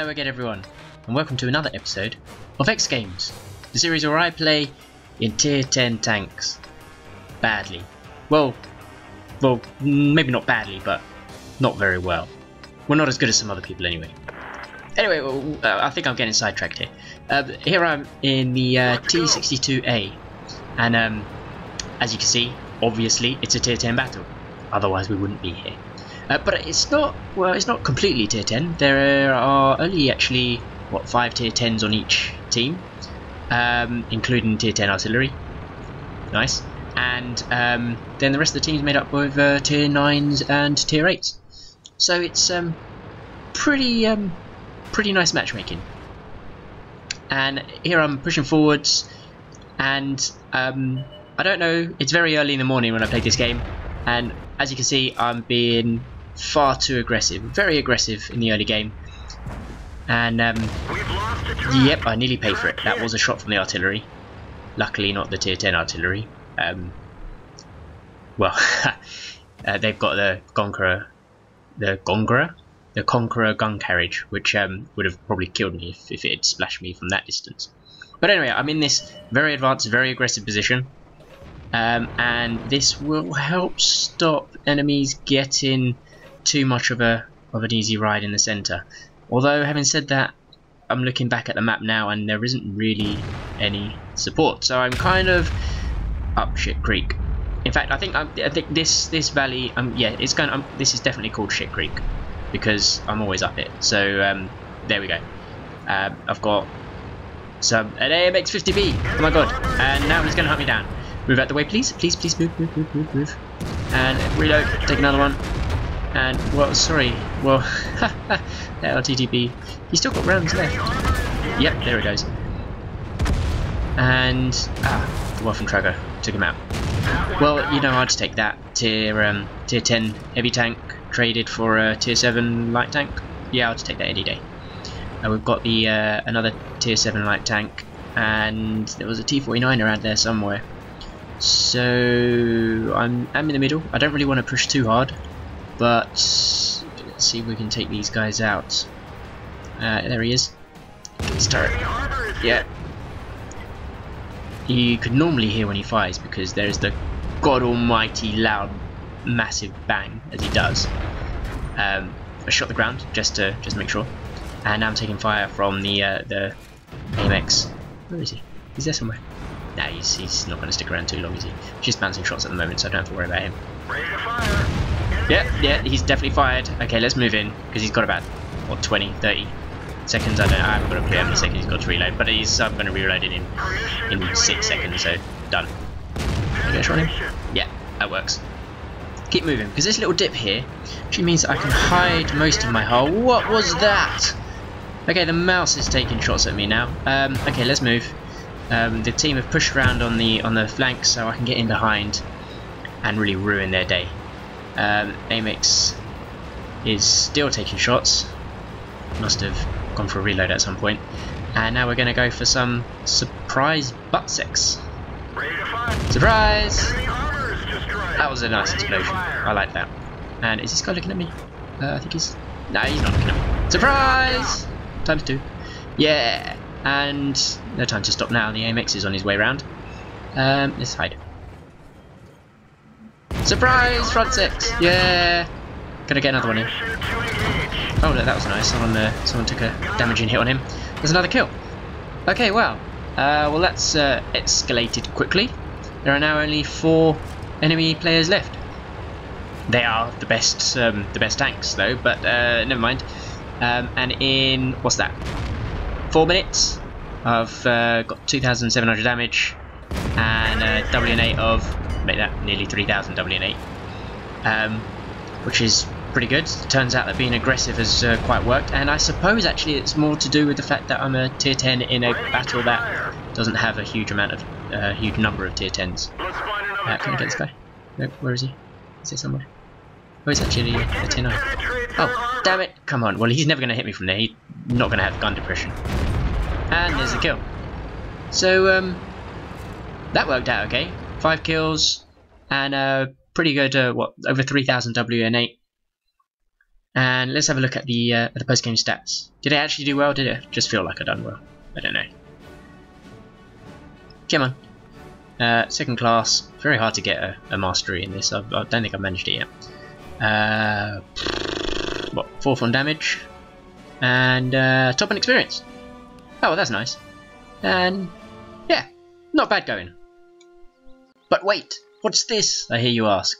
Hello again everyone, and welcome to another episode of X Games, the series where I play in tier 10 tanks. Badly. Well, maybe not badly, but not very well. We're not as good as some other people anyway. Anyway, I think I'm getting sidetracked here. Here I'm in the T-62A, and as you can see, obviously it's a tier 10 battle, otherwise we wouldn't be here. But it's not completely tier 10. There are only actually, what, 5 tier 10s on each team, including tier 10 artillery. Nice. And then the rest of the team's made up of tier 9s and tier 8s. So it's pretty nice matchmaking. And here I'm pushing forwards, and I don't know, it's very early in the morning when I played this game, and as you can see, I'm being far too aggressive, very aggressive in the early game, and yep, I nearly paid for it. That was a shot from the artillery, luckily not the tier 10 artillery. Well, they've got the Conqueror gun carriage, which would have probably killed me if it had splashed me from that distance. But anyway, I'm in this very advanced, very aggressive position. And this will help stop enemies getting too much of an easy ride in the centre. Although, having said that, I'm looking back at the map now and there isn't really any support, so I'm kind of up shit creek. In fact, I think this valley, yeah, it's going. This is definitely called shit creek because I'm always up it. So there we go. I've got some an AMX 50B. Oh my god! And now he's going to hunt me down. Move out the way, please. Please, please, move. And reload. Take another one. And, well, sorry. Well, that LTTB. He's still got rounds left. Yep, there it goes. And, the Wolfen Trager. Took him out. Well, you know, I'd take that. Tier 10 heavy tank traded for a Tier 7 light tank. Yeah, I'd take that any day. And we've got the another Tier 7 light tank. And there was a T49 around there somewhere. So I'm in the middle. I don't really want to push too hard, but let's see if we can take these guys out. There he is. Get his turret. Yeah. You could normally hear when he fires because there's the god almighty loud, massive bang as he does. I shot the ground just to make sure, and now I'm taking fire from the AMX. Where is he? He's there somewhere. Nah, he's not going to stick around too long, is he? Just bouncing shots at the moment, so I don't have to worry about him. Ready to fire. Yeah, he's definitely fired. Okay, let's move in, because he's got about, what, 20, 30 seconds? I don't know, I haven't got a clue how many seconds he's got to reload, but I'm going to reload it in 6 seconds, so done. Can I get a shot on him? Yeah, that works. Keep moving, because this little dip here actually means that I can hide most of my hull. What was that? Okay, the mouse is taking shots at me now. Okay, let's move. The team have pushed around on the flank, so I can get in behind and really ruin their day. AMX is still taking shots. Must have gone for a reload at some point. And now we're going to go for some surprise butt sex. Surprise! That was a nice explosion. I like that. And is this guy looking at me? I think he's... No, he's not looking at me. Surprise! Times 2. Yeah! And no time to stop now, the AMX is on his way round. Let's hide. Surprise! Front 6! Yeah! Gonna get another one in. Oh no, that was nice. Someone took a damaging hit on him. There's another kill! Okay, wow. Well, that's escalated quickly. There are now only 4 enemy players left. They are the best tanks though, but never mind. And in... what's that? 4 minutes, I've got 2,700 damage and a WN8 of, make that nearly 3,000 WN8, which is pretty good. It turns out that being aggressive has quite worked, and I suppose actually it's more to do with the fact that I'm a tier 10 in a battle that doesn't have a huge amount of, huge number of tier 10s. Can I get this guy? No, where is he? Is he somewhere? Oh, he's actually a tier 9. Oh, damn it! Come on. Well, he's never going to hit me from there. He's not going to have gun depression. And there's a kill. So, that worked out okay. 5 kills, and pretty good, what, over 3,000 WN8. And let's have a look at the post-game stats. Did I actually do well? Did it just feel like I done well? I don't know. Come on. Second class. Very hard to get a mastery in this. I don't think I've managed it yet. What? 4th on damage. And top on experience. Oh, well, that's nice. And yeah, not bad going. But wait, what's this? I hear you ask.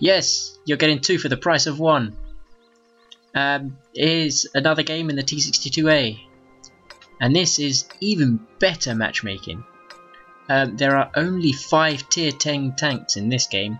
Yes, you're getting 2 for the price of 1. It is another game in the T-62A. And this is even better matchmaking. There are only 5 tier 10 tanks in this game.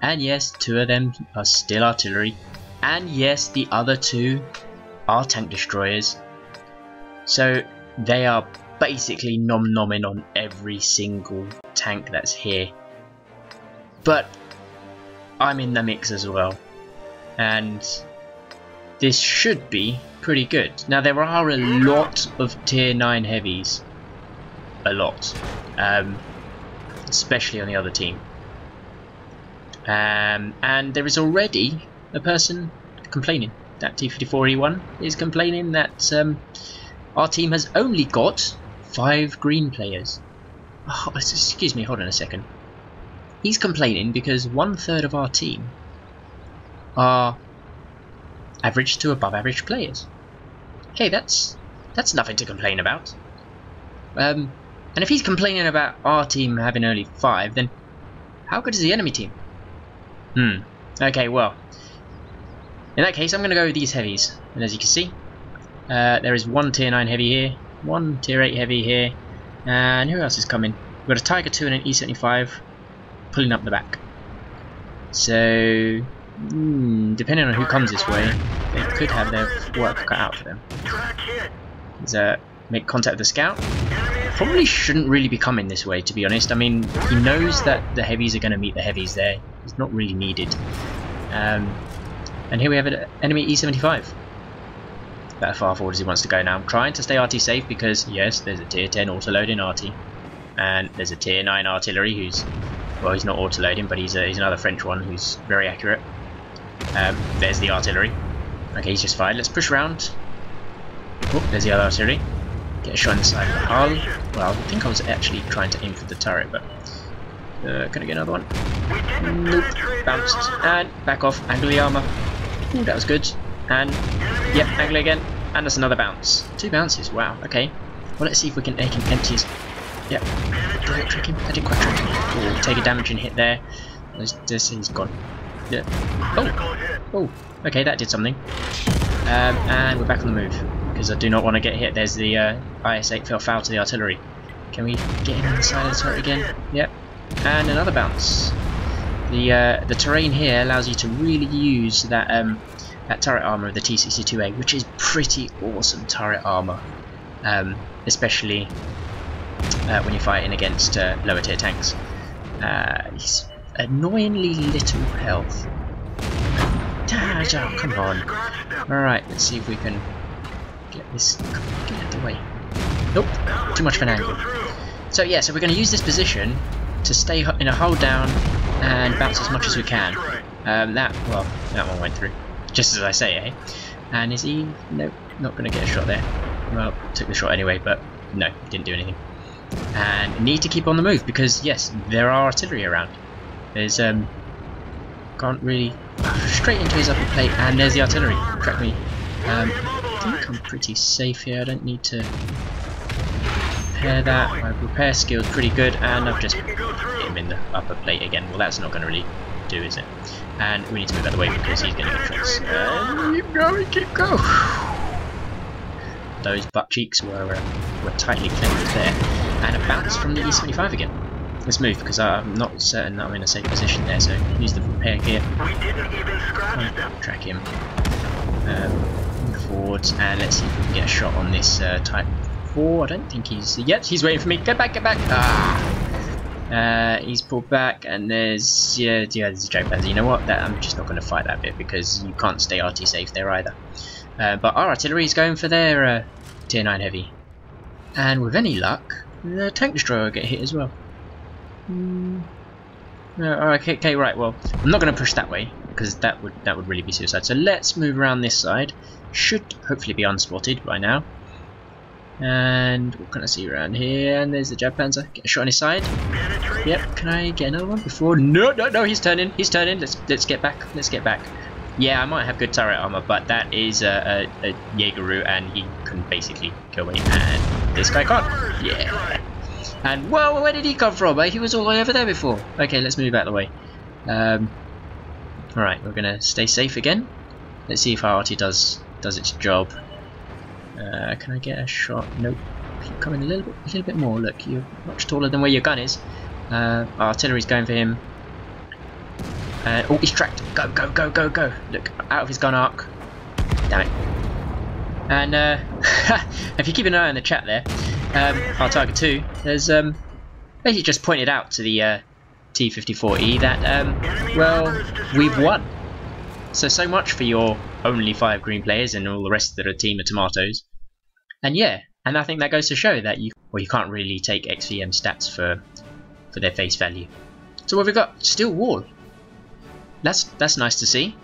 And yes, 2 of them are still artillery. And yes, the other 2 are tank destroyers. So they are basically nom-nomming on every single tank that's here. But I'm in the mix as well, and this should be pretty good. Now there are a lot of tier 9 heavies, a lot, especially on the other team, and there is already a person complaining that T54E1 is complaining that our team has only got 5 green players. Oh, excuse me, hold on a second. He's complaining because 1/3 of our team are average to above average players. Hey, that's nothing to complain about. And if he's complaining about our team having only 5, then how good is the enemy team? Okay, well, in that case, I'm going to go with these heavies. And as you can see, there is 1 tier 9 heavy here, 1 tier 8 heavy here, and who else is coming? We've got a Tiger 2 and an E75. Pulling up the back. So, depending on who comes this way, they could have their work cut out for them. So, make contact with the scout. Probably shouldn't really be coming this way, to be honest. I mean, he knows that the heavies are going to meet the heavies there. It's not really needed. And here we have an enemy E75. About as far forward as he wants to go now. I'm trying to stay RT safe because, yes, there's a tier 10 autoloading RT. And there's a tier 9 artillery who's... well, he's not auto-loading, but he's another French one who's very accurate. There's the artillery. Okay, he's just fired. Let's push around. Oh, there's the other artillery. Get a shot in the side of the hull. Well, I think I was actually trying to aim for the turret, but... can I get another one? Nope. Bounced. And back off. Angle the armour. Ooh, that was good. And, yep, angle again. And that's another bounce. 2 bounces, wow. Okay. Well, let's see if we can make him empty his... yep. Did it trick him? I did quite trick him. Oh, take a damage and hit there. This thing's gone. Yeah. Oh! Oh! Okay, that did something. And we're back on the move. Because I do not want to get hit. There's the IS-8 fell foul to the artillery. Can we get him inside of the turret again? Yep. And another bounce. The terrain here allows you to really use that, that turret armour of the T-62A, which is pretty awesome turret armour. Especially... when you're fighting against lower tier tanks. He's annoyingly little health. Oh, come on. Alright, let's see if we can get this... get out of the way. Nope, too much of an angle. So yeah, so we're going to use this position to stay in a hold down and bounce as much as we can. That one went through. Just as I say, eh? And is he... nope, not going to get a shot there. Well, took the shot anyway, but no, didn't do anything. And need to keep on the move because yes, there are artillery around. There's can't really straight into his upper plate, and there's the artillery. Crack me. I think I'm pretty safe here. I don't need to repair that. My repair skill's pretty good, and I've just hit him in the upper plate again. Well, that's not going to really do, is it? And we need to move out of the way because he's going to get tricks. Keep going, keep going. Those butt cheeks were tightly clenched there. And a bounce from the E75 again. Let's move because I'm not certain that I'm in a safe position there, so use the repair gear. Track him. Forwards, and let's see if we can get a shot on this Type 4. I don't think he's... yet. He's waiting for me. Get back, get back! Ah! He's pulled back, and there's... yeah, there's a Jagdpanzer. You know what? I'm just not going to fight that bit because you can't stay RT safe there either. But our artillery is going for their tier 9 heavy. And with any luck... the tank destroyer will get hit as well. No, okay, right, well, I'm not going to push that way because that would really be suicide. So let's move around this side. Should hopefully be unspotted by now. And what can I see around here? And there's the Jagdpanzer. Get a shot on his side. Yep. Can I get another one before? No. He's turning. He's turning. Let's get back. Let's get back. Yeah, I might have good turret armor, but that is a Jaegeru, and he can basically go away. And this guy can't. Yeah. And whoa, where did he come from? He was all the way over there before. Okay, let's move out of the way. All right, we're gonna stay safe again. Let's see if our arty does its job. Can I get a shot? Nope. Keep coming a little bit more. Look, you're much taller than where your gun is. Artillery's going for him. Oh, he's tracked. Go, go, go, go, go. Look, out of his gun arc. Damn it. And if you keep an eye on the chat there, our Tiger 2 has basically just pointed out to the T54E that, well, we've won. So much for your only 5 green players and all the rest that are team of tomatoes. And yeah, and I think that goes to show that you can't really take XVM stats for their face value. So what have we got? Steel wall. That's nice to see.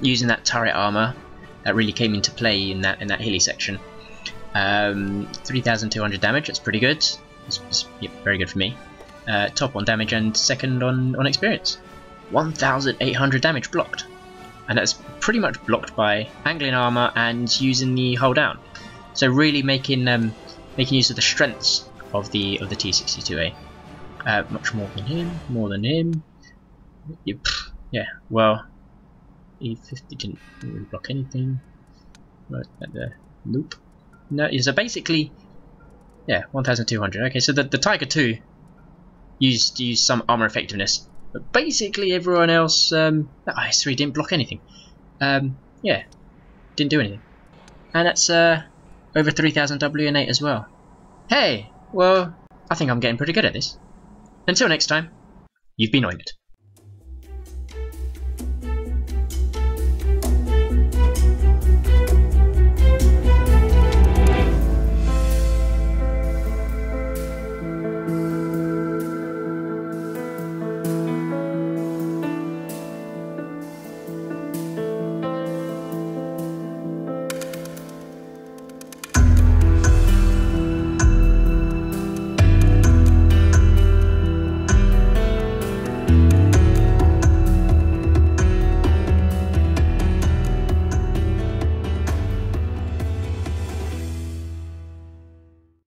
Using that turret armor that really came into play in that hilly section. 3,200 damage. That's pretty good. It's very good for me. Top on damage and second on experience. 1,800 damage blocked, and that's pretty much blocked by angling armor and using the hold down. So really making use of the strengths of the T-62A. Much more than him. Yep. Yeah, well, E-50 didn't really block anything. Right at the loop. No, so basically, yeah, 1,200. Okay, so the Tiger 2 used some armor effectiveness, but basically everyone else, that IS-3 didn't block anything. Yeah, didn't do anything. And that's over 3,000 WN8 as well. Hey, well, I think I'm getting pretty good at this. Until next time, you've been oinked.